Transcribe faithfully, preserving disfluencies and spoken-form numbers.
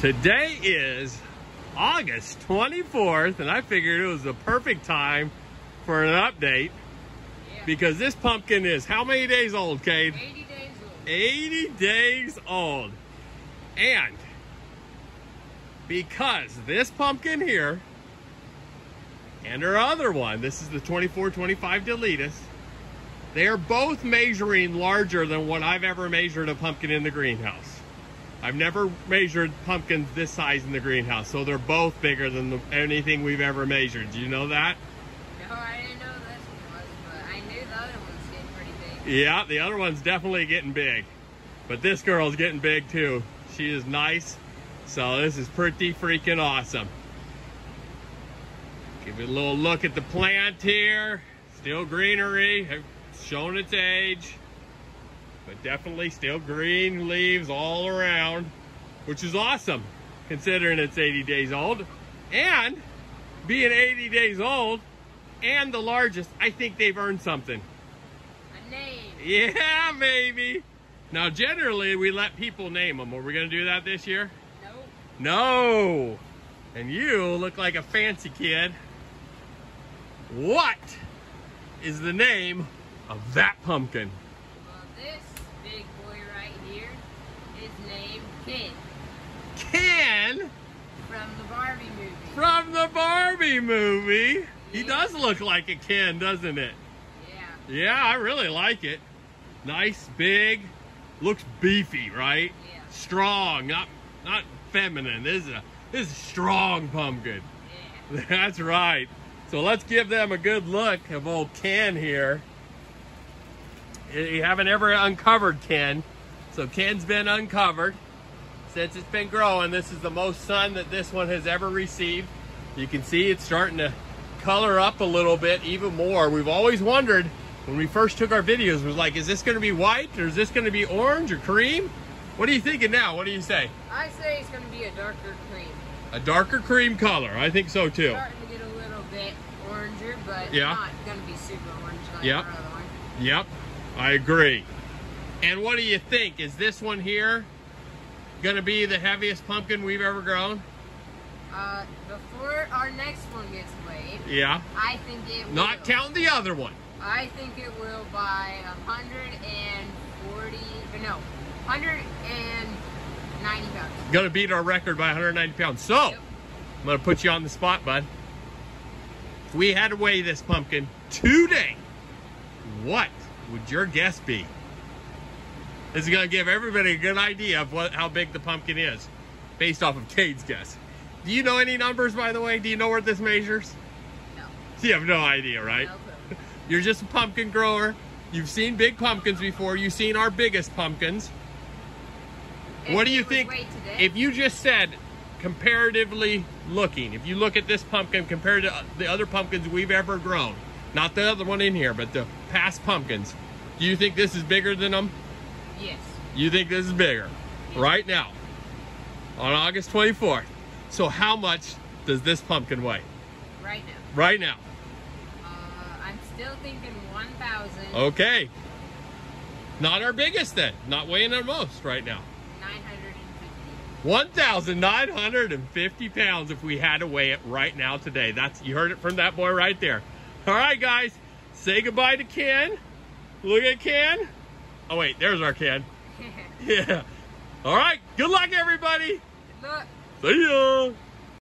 Today is August twenty-fourth, and I figured it was the perfect time for an update, yeah. Because this pumpkin is how many days old, Cade? eighty days old. eighty days old. And because this pumpkin here and her other one, this is the twenty-four twenty-five Delitas, they're both measuring larger than what I've ever measured a pumpkin in the greenhouse. I've never measured pumpkins this size in the greenhouse, so they're both bigger than the, anything we've ever measured. Do you know that? No, I didn't know this one was, but I knew the other one's getting pretty big. Yeah, the other one's definitely getting big. But this girl's getting big too. She is nice, so this is pretty freaking awesome. Give it a little look at the plant here. Still greenery, showing its age. But definitely still green leaves all around, which is awesome considering it's eighty days old. And being eighty days old and the largest, I think they've earned something. A name. Yeah, maybe. Now, generally, we let people name them. Are we going to do that this year? No. No. And you look like a fancy kid. What is the name of that pumpkin? Big boy right here is named Ken. Ken? From the Barbie movie. From the Barbie movie. Yeah. He does look like a Ken, doesn't it? Yeah. Yeah, I really like it. Nice, big, looks beefy, right? Yeah. Strong, not not feminine. This is a this is a strong pumpkin. Yeah. That's right. So let's give them a good look of old Ken here. You haven't ever uncovered Ken, so Ken's been uncovered since it's been growing. This is the most sun that this one has ever received. You can see it's starting to color up a little bit even more. We've always wondered when we first took our videos, was like, is this going to be white or is this going to be orange or cream? What are you thinking now? What do you say? I say it's going to be a darker cream. A darker cream color. I think so too. It's starting to get a little bit oranger, but yeah. Not going to be super orange like yep. our other one. Yep. I agree. And what do you think? Is this one here going to be the heaviest pumpkin we've ever grown? Uh, before our next one gets weighed, yeah. I think it will. Not counting the other one. I think it will by one hundred forty, no, one hundred ninety pounds. Going to beat our record by one hundred ninety pounds. So, yep. I'm going to put you on the spot, bud. If we had to weigh this pumpkin today, what would your guess be? This is going to give everybody a good idea of what how big the pumpkin is based off of Cade's guess. Do you know any numbers, by the way? Do you know where this measures? No. You have no idea, right? No. You're just a pumpkin grower. You've seen big pumpkins before. You've seen our biggest pumpkins. If what do you think? If you just said comparatively looking, if you look at this pumpkin compared to the other pumpkins we've ever grown, not the other one in here, but the past pumpkins. Do you think this is bigger than them? Yes. You think this is bigger? Yes. Right now, on August twenty-fourth. So how much does this pumpkin weigh? Right now. Right now. Uh, I'm still thinking one thousand. Okay. Not our biggest then. Not weighing our most right now. nine hundred fifty. one thousand nine hundred fifty pounds if we had to weigh it right now today. That's, you heard it from that boy right there. All right, guys, say goodbye to Ken. Look at Ken. Oh, wait, there's our Ken. Yeah. All right, good luck, everybody. Good luck. See ya.